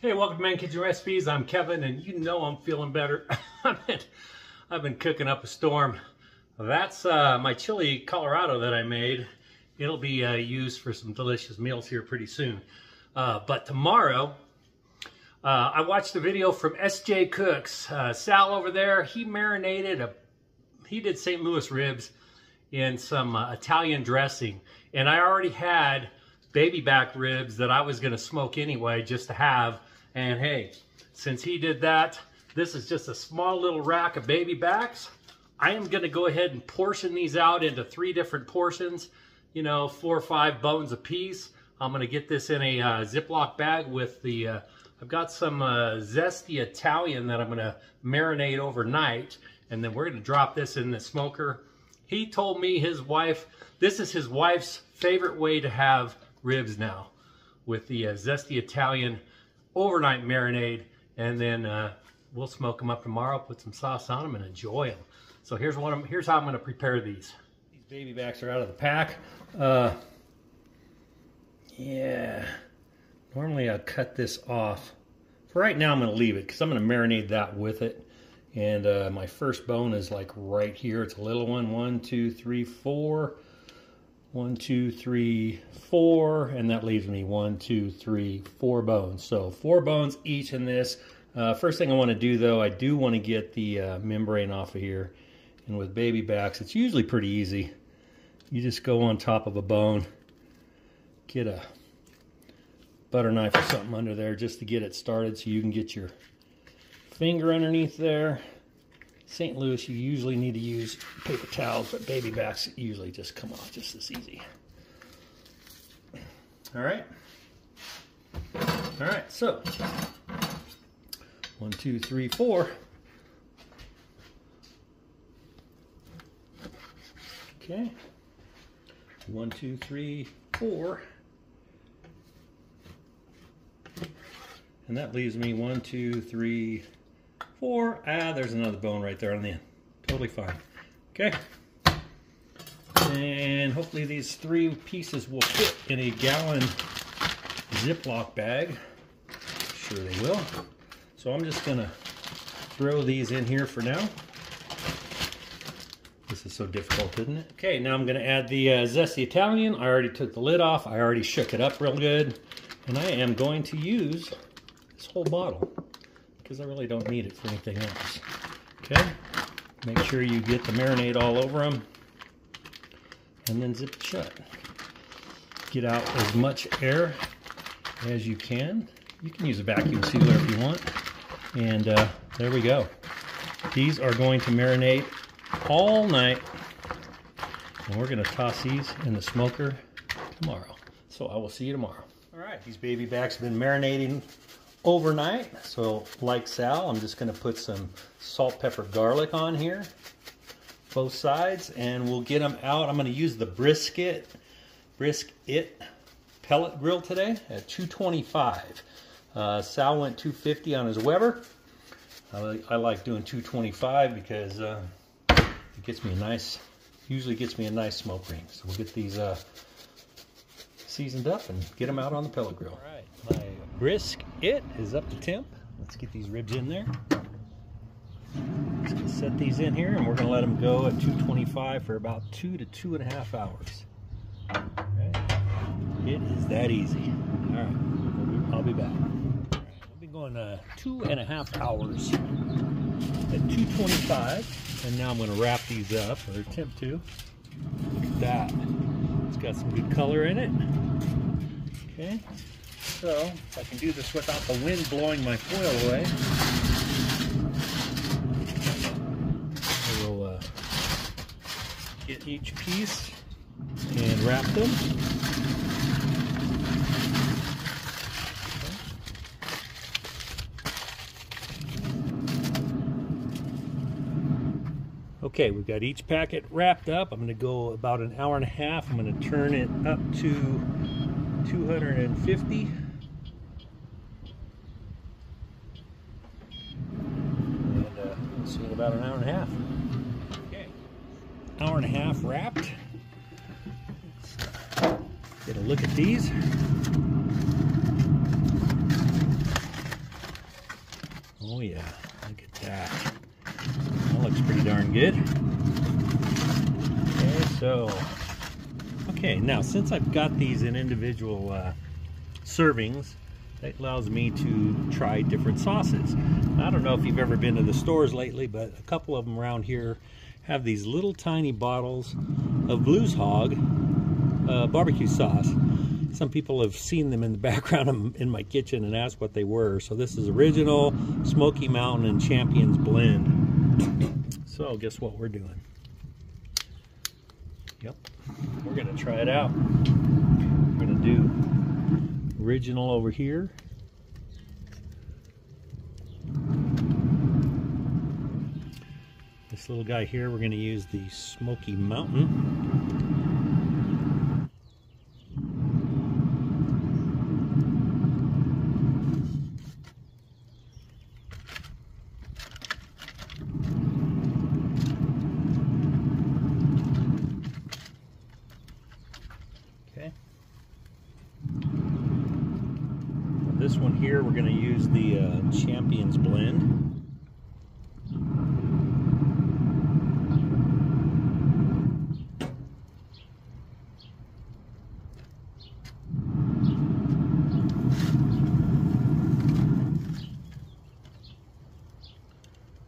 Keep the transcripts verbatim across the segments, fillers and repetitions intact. Hey, welcome to Man Kitchen Recipes. I'm Kevin, and you know I'm feeling better. I've, been, I've been cooking up a storm. That's uh, my chili Colorado that I made. It'll be uh, used for some delicious meals here pretty soon. Uh, but tomorrow, uh, I watched a video from S J Cooks. Uh, Sal over there, he marinated, a, he did Saint Louis ribs in some uh, Italian dressing. And I already had baby back ribs that I was going to smoke anyway just to have. And hey, since he did that, this is just a small little rack of baby backs. I am going to go ahead and portion these out into three different portions, you know, four or five bones a piece. I'm going to get this in a uh, Ziploc bag with the, uh, I've got some uh, Zesty Italian that I'm going to marinate overnight. And then we're going to drop this in the smoker. He told me his wife, this is his wife's favorite way to have ribs now, with the uh, Zesty Italian overnight marinade, and then uh, we'll smoke them up tomorrow, put some sauce on them, and enjoy them. So here's what I'm, here's how I'm going to prepare these. These baby backs are out of the pack. Uh, yeah, normally I'll cut this off. For right now, I'm going to leave it because I'm going to marinate that with it. And uh, my first bone is like right here. It's a little one. One, two, three, four. One, two, three, four, and that leaves me one, two, three, four bones. So four bones each in this. Uh, first thing I want to do though, I do want to get the uh, membrane off of here. And with baby backs, it's usually pretty easy. You just go on top of a bone, get a butter knife or something under there just to get it started so you can get your finger underneath there. Saint Louis, you usually need to use paper towels, but baby backs usually just come off just as easy. All right. All right, so one, two, three, four. Okay. One, two, three, four. And that leaves me one, two, three, four. Ah, there's another bone right there on the end. Totally fine. Okay. And hopefully these three pieces will fit in a gallon Ziploc bag. Sure they will. So I'm just gonna throw these in here for now. This is so difficult, isn't it? Okay, now I'm gonna add the uh, Zesty Italian. I already took the lid off. I already shook it up real good. And I am going to use this whole bottle, because I really don't need it for anything else. Okay, make sure you get the marinade all over them, and then zip it shut. Get out as much air as you can. You can use a vacuum sealer if you want. And uh, there we go. These are going to marinate all night, and we're gonna toss these in the smoker tomorrow. So I will see you tomorrow. All right, these baby backs have been marinating overnight, so like Sal, I'm just going to put some salt, pepper, garlic on here, both sides, and we'll get them out. I'm going to use the Brisk It, Brisk It Pellet Grill today at two twenty-five. Uh, Sal went two fifty on his Weber. I, I like doing two twenty-five because uh, it gets me a nice, usually gets me a nice smoke ring. So we'll get these uh, seasoned up and get them out on the pellet grill. All right. My Brisk It is up to temp. Let's get these ribs in there. Let's just set these in here, and we're gonna let them go at two twenty-five for about two to two and a half hours. Okay. It is that easy. All right, I'll be back. All right, we'll be going uh, two and a half hours at two twenty-five, and now I'm gonna wrap these up or attempt to. Look at that. It's got some good color in it. Okay. So, if I can do this without the wind blowing my foil away, I will uh, get each piece and wrap them. Okay, we've got each packet wrapped up. I'm going to go about an hour and a half. I'm going to turn it up to two hundred fifty. About an hour and a half. Okay. Hour and a half wrapped. Let's get a look at these. yeah, look at that. That looks pretty darn good. Okay, so, okay, now since I've got these in individual uh, servings, that allows me to try different sauces. I don't know if you've ever been to the stores lately, but a couple of them around here have these little tiny bottles of Blues Hog uh, barbecue sauce. Some people have seen them in the background in my kitchen and asked what they were. So this is original, Smoky Mountain, and Champions Blend. So guess what we're doing? Yep, we're gonna try it out. We're gonna do original over here. This little guy here, we're gonna use the Smoky Mountain. This one here, we're going to use the uh, Champions Blend.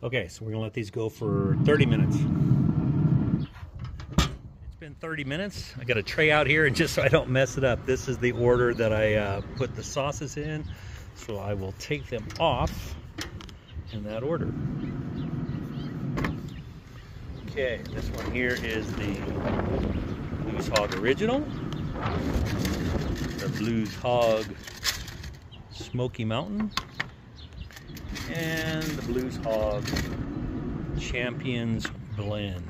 Okay, so we're going to let these go for thirty minutes. Been thirty minutes. I got a tray out here, and just so I don't mess it up, this is the order that I uh, put the sauces in, so I will take them off in that order. Okay, this one here is the Blues Hog Original, the Blues Hog Smoky Mountain, and the Blues Hog Champions Blend.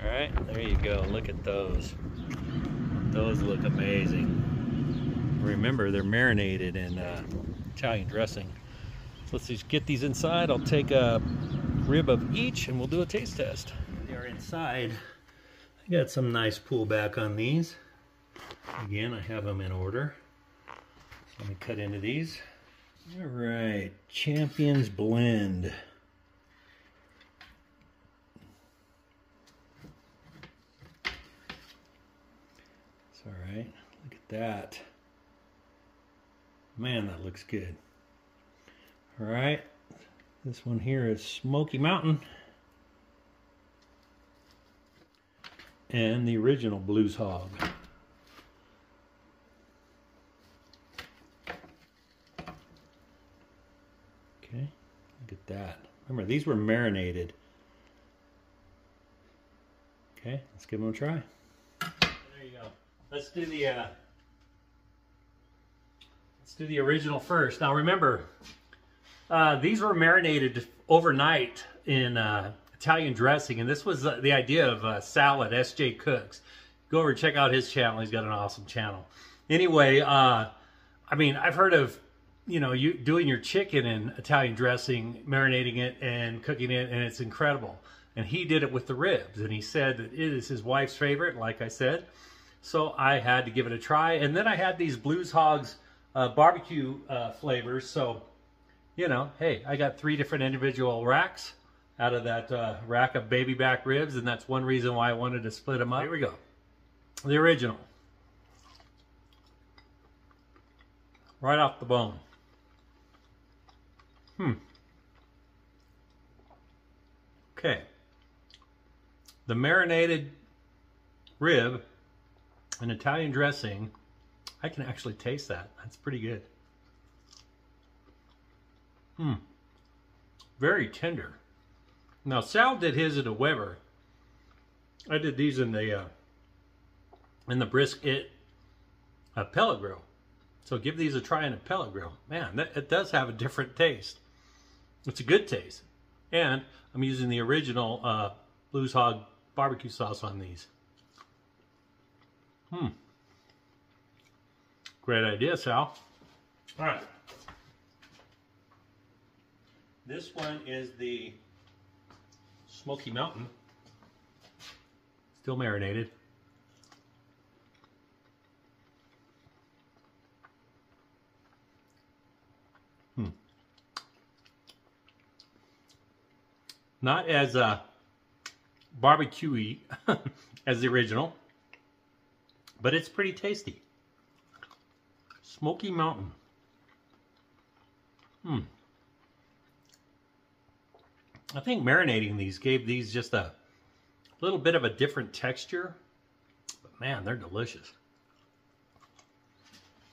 All right, there you go. Look at those. Those look amazing. Remember, they're marinated in uh, Italian dressing. So let's just get these inside. I'll take a rib of each, and we'll do a taste test. They are inside. I got some nice pullback on these. Again, I have them in order. So let me cut into these. All right, Champions Blend. All right, look at that. Man, that looks good. All right, this one here is Smoky Mountain. And the original Blues Hog. Okay, look at that. Remember, these were marinated. Okay, let's give them a try. There you go. Let's do the uh, let's do the original first. Now remember, uh, these were marinated overnight in uh, Italian dressing, and this was uh, the idea of uh, salad. S J Cooks. Go over and check out his channel. He's got an awesome channel. Anyway, uh, I mean, I've heard of you know you doing your chicken in Italian dressing, marinating it and cooking it, and it's incredible. And he did it with the ribs, and he said that it is his wife's favorite. Like I said. So I had to give it a try, and then I had these Blues Hogs uh, barbecue uh, flavors. So, you know, hey, I got three different individual racks out of that uh, rack of baby back ribs, and that's one reason why I wanted to split them up. Here we go, the original, right off the bone. Hmm. Okay. The marinated rib. An Italian dressing, I can actually taste that. That's pretty good. Hmm. Very tender. Now, Sal did his at a Weber. I did these in the uh, in the Brisk It uh, Pellet Grill. So give these a try in a pellet grill. Man, that, it does have a different taste. It's a good taste. And I'm using the original uh, Blues Hog barbecue sauce on these. Hmm. Great idea, Sal. All right. This one is the Smoky Mountain. Still marinated. Hmm. Not as uh, barbecue-y as the original, but it's pretty tasty. Smoky Mountain. Hmm. I think marinating these gave these just a little bit of a different texture. But man, they're delicious.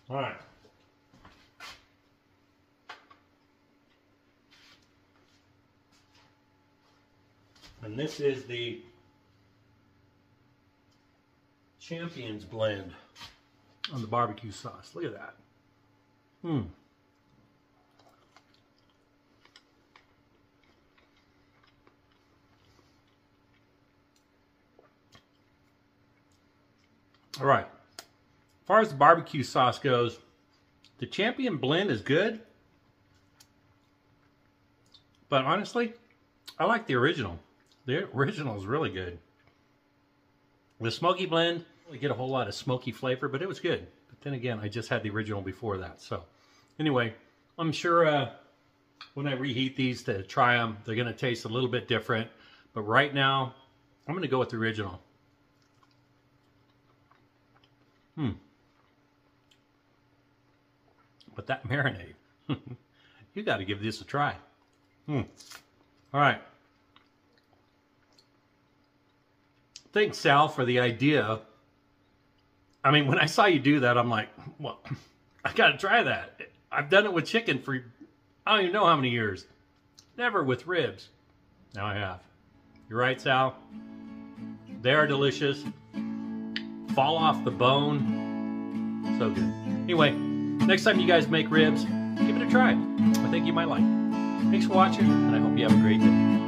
All right. And this is the Champions Blend on the barbecue sauce. Look at that. Hmm. All right. As far as the barbecue sauce goes, the Champion Blend is good. But honestly, I like the original. The original is really good. The Smoky Blend, you get a whole lot of smoky flavor, but it was good. But then again, I just had the original before that. So anyway, I'm sure uh, when I reheat these to try them, they're going to taste a little bit different. But right now, I'm going to go with the original. Hmm. But that marinade, you got to give this a try. Hmm. All right. Thanks, Sal, for the idea. I mean, when I saw you do that, I'm like, well, I got to try that. I've done it with chicken for I don't even know how many years. Never with ribs. Now I have. You're right, Sal. They are delicious. Fall off the bone. So good. Anyway, next time you guys make ribs, give it a try. I think you might like it. Thanks for watching, and I hope you have a great day.